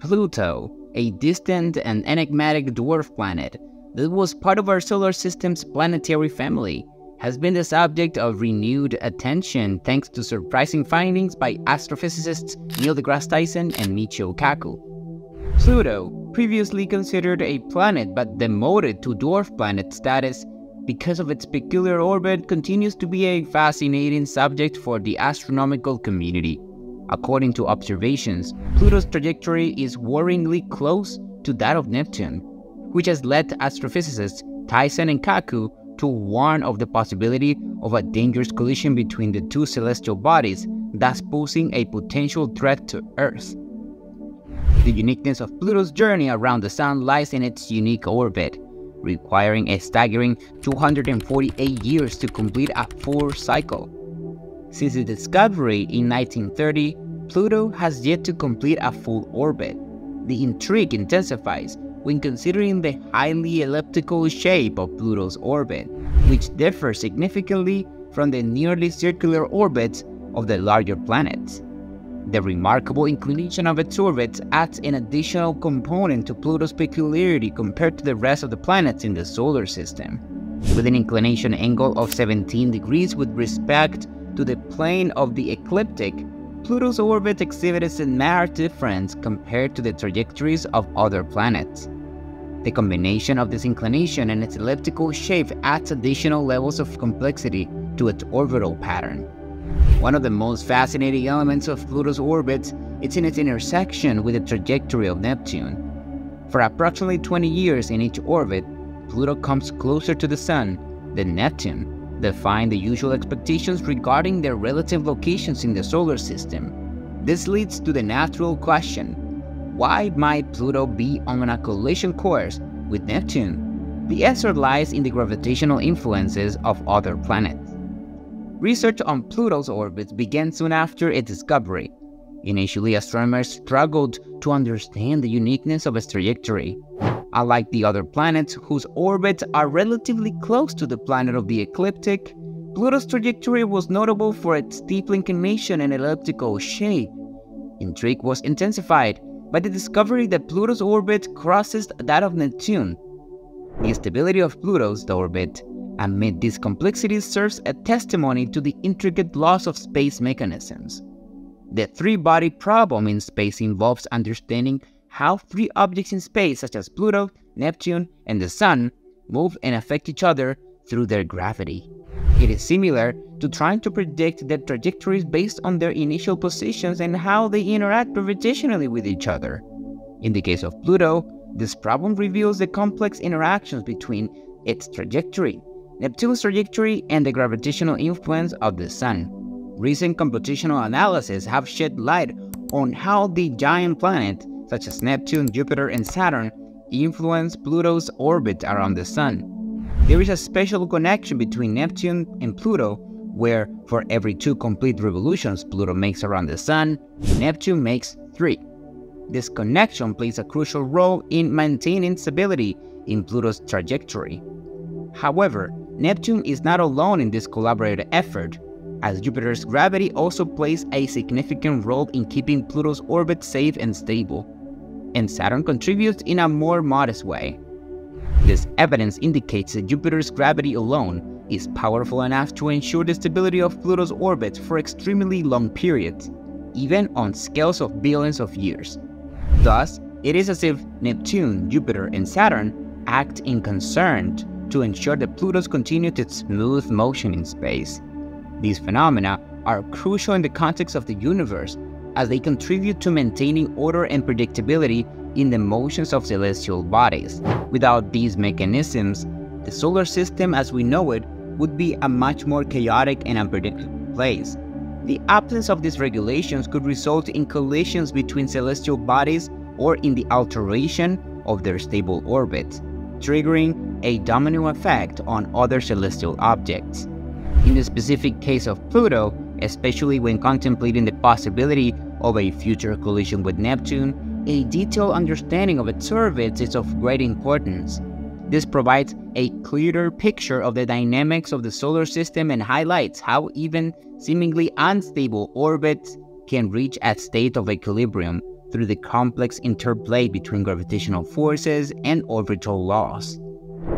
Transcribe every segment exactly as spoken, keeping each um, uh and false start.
Pluto, a distant and enigmatic dwarf planet that was part of our solar system's planetary family, has been the subject of renewed attention thanks to surprising findings by astrophysicists Neil deGrasse Tyson and Michio Kaku. Pluto, previously considered a planet but demoted to dwarf planet status because of its peculiar orbit, continues to be a fascinating subject for the astronomical community. According to observations, Pluto's trajectory is worryingly close to that of Neptune, which has led astrophysicists Tyson and Kaku to warn of the possibility of a dangerous collision between the two celestial bodies, thus posing a potential threat to Earth. The uniqueness of Pluto's journey around the Sun lies in its unique orbit, requiring a staggering two hundred forty-eight years to complete a full cycle. Since its discovery in nineteen thirty, Pluto has yet to complete a full orbit. The intrigue intensifies when considering the highly elliptical shape of Pluto's orbit, which differs significantly from the nearly circular orbits of the larger planets. The remarkable inclination of its orbits adds an additional component to Pluto's peculiarity compared to the rest of the planets in the solar system. With an inclination angle of seventeen degrees with respect to the plane of the ecliptic, Pluto's orbit exhibits a marked difference compared to the trajectories of other planets. The combination of this inclination and its elliptical shape adds additional levels of complexity to its orbital pattern. One of the most fascinating elements of Pluto's orbit is in its intersection with the trajectory of Neptune. For approximately twenty years in each orbit, Pluto comes closer to the Sun than Neptune, defying the usual expectations regarding their relative locations in the solar system. This leads to the natural question: why might Pluto be on a collision course with Neptune? The answer lies in the gravitational influences of other planets. Research on Pluto's orbits began soon after its discovery. Initially, astronomers struggled to understand the uniqueness of its trajectory. Unlike the other planets, whose orbits are relatively close to the planet of the ecliptic, Pluto's trajectory was notable for its steep inclination and elliptical shape. Intrigue was intensified by the discovery that Pluto's orbit crosses that of Neptune. The stability of Pluto's orbit amid these complexities serves as testimony to the intricate laws of space mechanisms. The three-body problem in space involves understanding how three objects in space, such as Pluto, Neptune, and the Sun, move and affect each other through their gravity. It is similar to trying to predict their trajectories based on their initial positions and how they interact gravitationally with each other. In the case of Pluto, this problem reveals the complex interactions between its trajectory, Neptune's trajectory, and the gravitational influence of the Sun. Recent computational analyses have shed light on how the giant planets, such as Neptune, Jupiter, and Saturn, influence Pluto's orbit around the Sun. There is a special connection between Neptune and Pluto, where for every two complete revolutions Pluto makes around the Sun, Neptune makes three. This connection plays a crucial role in maintaining stability in Pluto's trajectory. However, Neptune is not alone in this collaborative effort, as Jupiter's gravity also plays a significant role in keeping Pluto's orbit safe and stable, and Saturn contributes in a more modest way. This evidence indicates that Jupiter's gravity alone is powerful enough to ensure the stability of Pluto's orbit for extremely long periods, even on scales of billions of years. Thus, it is as if Neptune, Jupiter, and Saturn act in concert to ensure that Pluto continues its smooth motion in space. These phenomena are crucial in the context of the universe, as they contribute to maintaining order and predictability in the motions of celestial bodies. Without these mechanisms, the solar system as we know it would be a much more chaotic and unpredictable place. The absence of these regulations could result in collisions between celestial bodies or in the alteration of their stable orbits, triggering a domino effect on other celestial objects. In the specific case of Pluto, especially when contemplating the possibility of a future collision with Neptune, a detailed understanding of its orbits is of great importance. This provides a clearer picture of the dynamics of the solar system and highlights how even seemingly unstable orbits can reach a state of equilibrium, through the complex interplay between gravitational forces and orbital laws.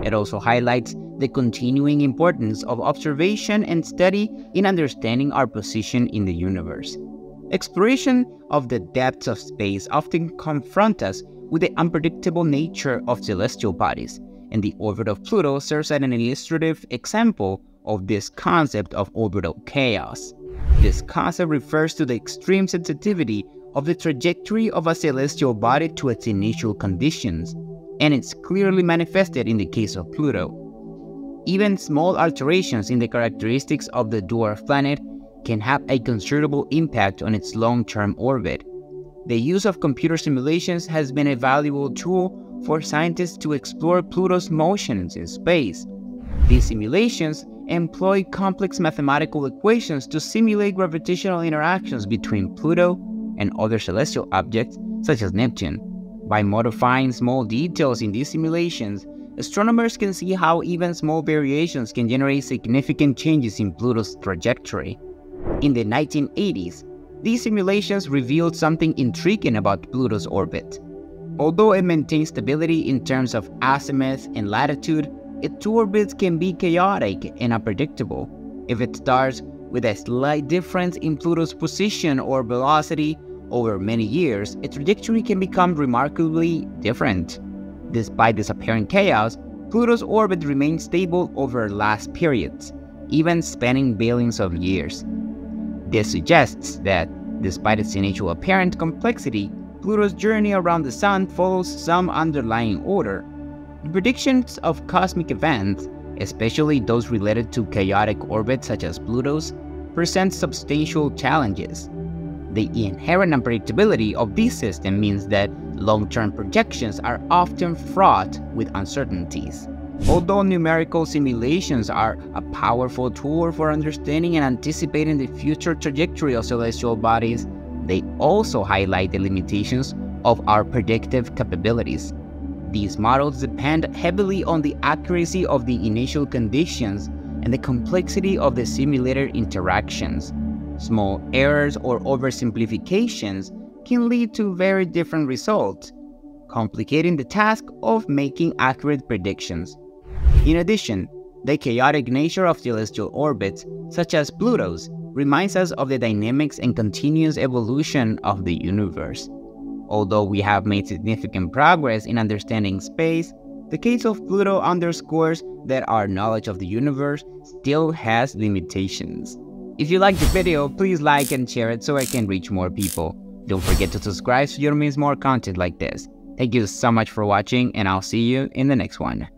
It also highlights the continuing importance of observation and study in understanding our position in the universe. Exploration of the depths of space often confronts us with the unpredictable nature of celestial bodies, and the orbit of Pluto serves as an illustrative example of this concept of orbital chaos. This concept refers to the extreme sensitivity of the trajectory of a celestial body to its initial conditions, and it's clearly manifested in the case of Pluto. Even small alterations in the characteristics of the dwarf planet can have a considerable impact on its long-term orbit. The use of computer simulations has been a valuable tool for scientists to explore Pluto's motions in space. These simulations employ complex mathematical equations to simulate gravitational interactions between Pluto and other celestial objects, such as Neptune. By modifying small details in these simulations, astronomers can see how even small variations can generate significant changes in Pluto's trajectory. In the nineteen eighties, these simulations revealed something intriguing about Pluto's orbit. Although it maintains stability in terms of azimuth and latitude, its orbits can be chaotic and unpredictable. If it starts with a slight difference in Pluto's position or velocity, over many years, its trajectory can become remarkably different. Despite this apparent chaos, Pluto's orbit remains stable over vast periods, even spanning billions of years. This suggests that, despite its initial apparent complexity, Pluto's journey around the Sun follows some underlying order. The predictions of cosmic events, especially those related to chaotic orbits such as Pluto's, present substantial challenges. The inherent unpredictability of this system means that long-term projections are often fraught with uncertainties. Although numerical simulations are a powerful tool for understanding and anticipating the future trajectory of celestial bodies, they also highlight the limitations of our predictive capabilities. These models depend heavily on the accuracy of the initial conditions and the complexity of the simulated interactions. Small errors or oversimplifications can lead to very different results, complicating the task of making accurate predictions. In addition, the chaotic nature of celestial orbits, such as Pluto's, reminds us of the dynamics and continuous evolution of the universe. Although we have made significant progress in understanding space, the case of Pluto underscores that our knowledge of the universe still has limitations. If you liked the video, please like and share it so I can reach more people. Don't forget to subscribe so you don't miss more content like this. Thank you so much for watching, and I'll see you in the next one.